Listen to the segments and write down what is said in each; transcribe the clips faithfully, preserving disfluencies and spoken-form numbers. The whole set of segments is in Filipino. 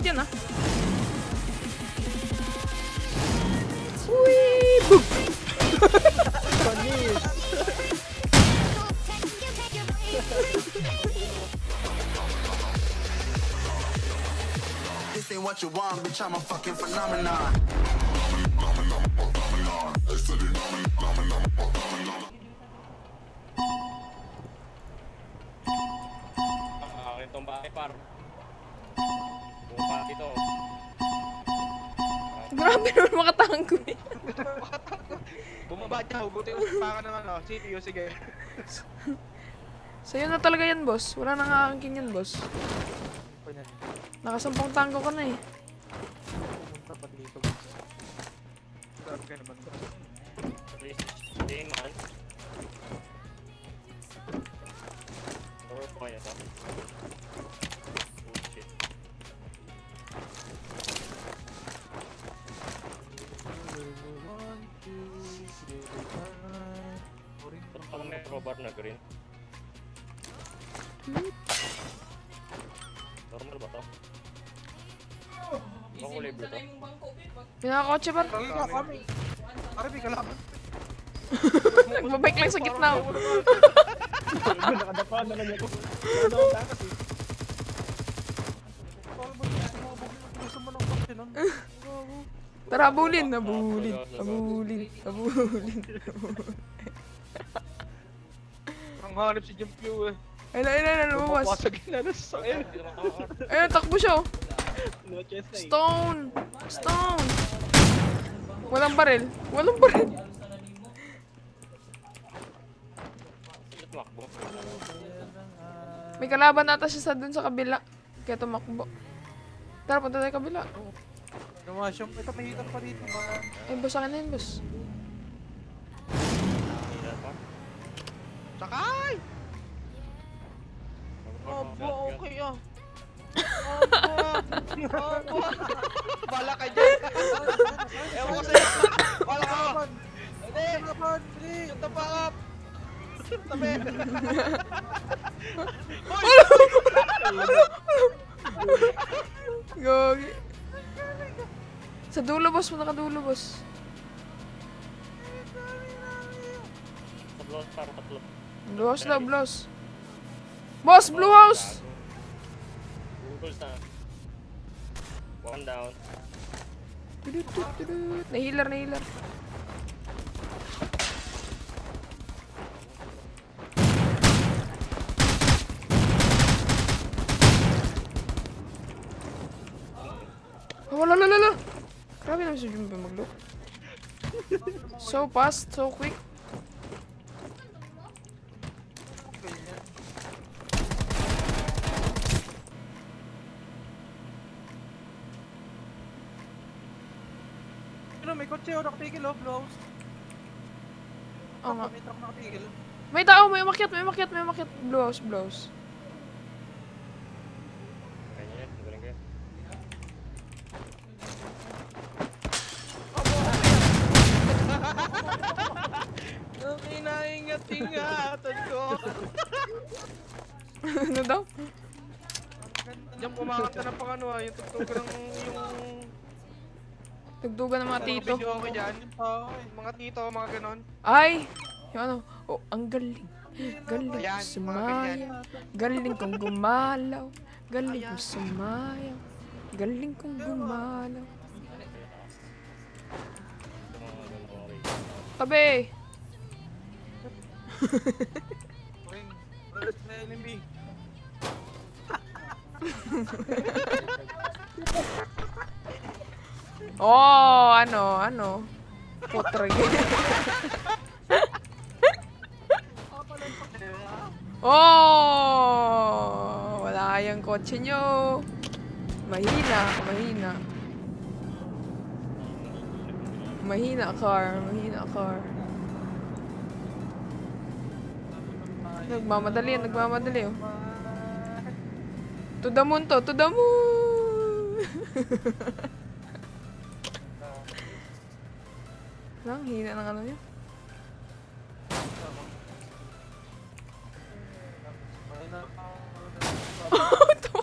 стена. Уи-бук. This ain't what you want, bitch, I'm a fucking phenomenon. Tombak epar. Tombak itu. Grabe naman makatanggoy. Bumaba daw, buti upakan naman oh. C P U sige. Sayo na talaga yan, boss. Wala nang aangkin yan, boss. Nakasampung tanggo ko na eh. Robar na green. Normal ba to? Makulay blue to? Pinakakotse ba? Arabi ka lang. Nagbabike lang sa gitna ko. Nakadapaan naman ako. Tara, abulin. Abulin. Abulin. Abulin. Ngangarap si Jim Pugh eh. Ayun, ayun, ayun, lumawas. Papasagin na na sa akin. Ayun, takbo siya oh. Stone! Stone! Walang baril. Walang baril. May kalaban nata siya sa dun sa kabila. Kaya tumakbo. Tara, punta tayo kabila. Lumasyong. Ito, may hitang pa rito. Ay, boss, akin na yun, boss. Sakay! Opo, okay ah. Opo! Opo! Bala ka dyan! Ewan ko sa'yo! Bala ka! Hindi! Hindi! Yung tapa ka! Tabi! Gogi! Sa dulo, boss! Muna ka dulo, boss! Blows, parang katulog. Blue house na, blue house. Boss, blue house! Blue house na. One down. Nahilar, nahilar. Oh, wala, wala, wala. Grabe naman si Jumbo mag-look. So fast, so quick. May kotse o nakatigil o, blows. Oo nga. May truck nakatigil. May tao, may umakyat, may umakyat, may umakyat. Blows, blows. Kaya nyo yan, nagaling kayo. Nung inaingat-ingatan ko. Ano daw? Diyan pumakanta ng panganuha, yung tuktugan ng yung... Tugdugan ng mga tito. Mga tito, mga ganon. Ay! Yung ano? Oh, ang galing. Galing ko sumayaw. Galing kong gumalaw. Galing ko sumayaw. Galing kong gumalaw. Tabi! Oh, ano, ano? Potreg. Oh, wala yung kotse nyo. Mahina, mahina. Mahina car, mahina car. Nagmamadali, nagmamadali. Oh. To the moon to, to the moon. Lang hina ng ano niya. Oh,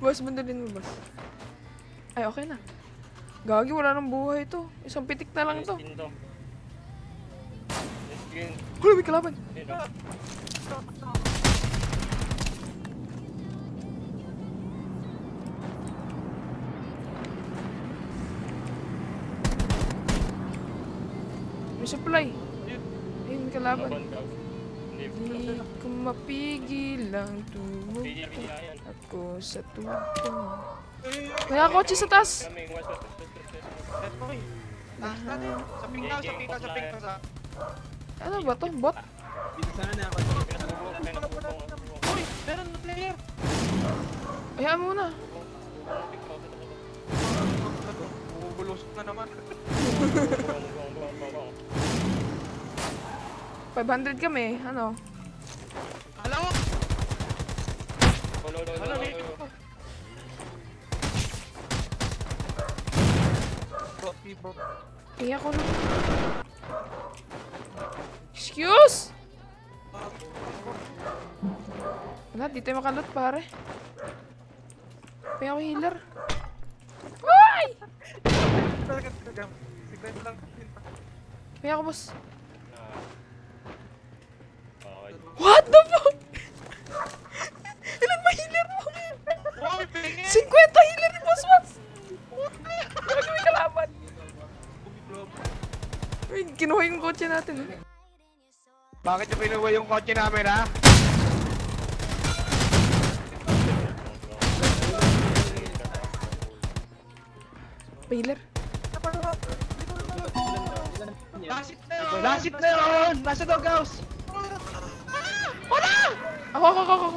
Bos, benterin dulu, Bos. Ayo, oke nah. Gagi wala ng buhay ito. Isang pitik na lang ito. Kulo, may kalaban. May supply. Ayun, may kalaban. Di ko mapigilang tubo ako sa tubo. Kaya kotse sa taas. Ano ba to? Bot? Ayaw mo na. Bulusot na naman. five hundred kami, ano? Alam mo! Ano, dito ko? Iya, ko na. Excuse! Wala, dito yung makalot, pare. Kaya ako healer. Uy! Kaya ako, boss. What the fuck? Ilan ba healer mo? fifty healer ni boss Mats! Parang may kalaban. Uy, kinuha yung kotse natin. Bakit yung pinuha yung kotse namin, ha? Healer? Lasit na yun! Lasit na yun! Lasit na gaws! Wala! Ako, ako, ako, ako!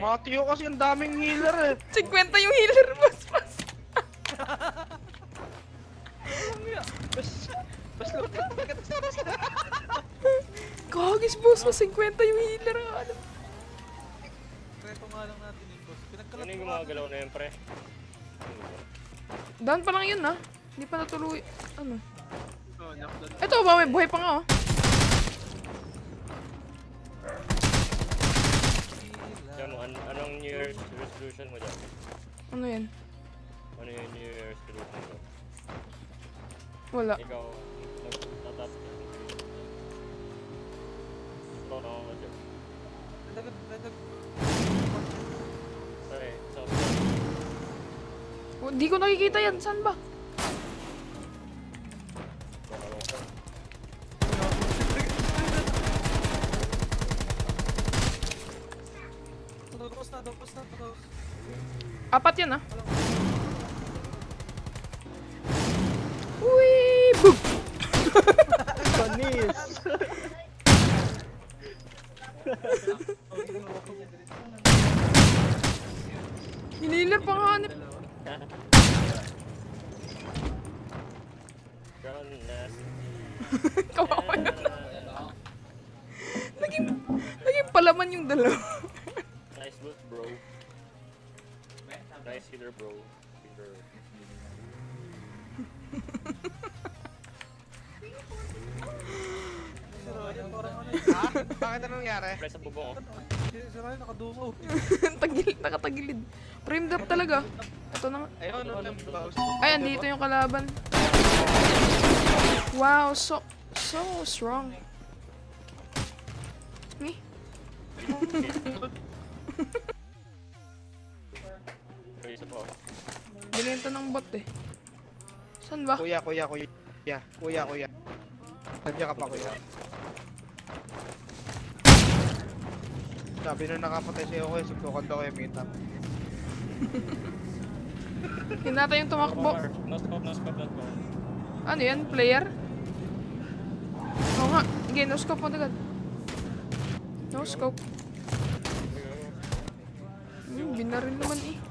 Matiyo kasi ang daming healer eh! fifty yung healer, mas mas! Mas lutin na katas-tatas na! Kagis boss, mas fifty yung healer ang alam. Preto nga lang natin yung boss. Pinagkalat mo gumagalaw na yun, pre. Down pa lang yun, ha? Hindi pa natuloy. Ano? Eto, bawe, buhay pa nga, oh. John, anong New Year's resolution mo dyan? Ano yan? Ano yung New Year's resolution mo? Wala. Ikaw, nagtatapos. No, no, no. Sorry, sorry. Oh, di ko nakikita yan. Saan ba? Apat yan, ah. Uy! Boop! Panis! Hiniler pa nga hanip. Kawawa na. Naging, naging palaman yung dalawa. Nice loot, bro. Nice healer, bro. Healer. Bakit ano nangyari? Press ang bubong. Sarayan, nakadungo. Tagilid, nakatagilid. Primed up talaga. Ito na nga. Ay, andito yung kalaban. Wow, so, so strong. Me? Binenta ng bot eh. Saan ba? Kuya, kuya, kuya. Kuya, kuya. Nandiyan ka pa, kuya. Sabi nung nakapatay siya ako, subtukan daw kayo meet up. Hinatay yung tumakbo. Ano yan? Player? Oo nga. Again, no scope mo agad. No scope. Hmm, binaril naman eh.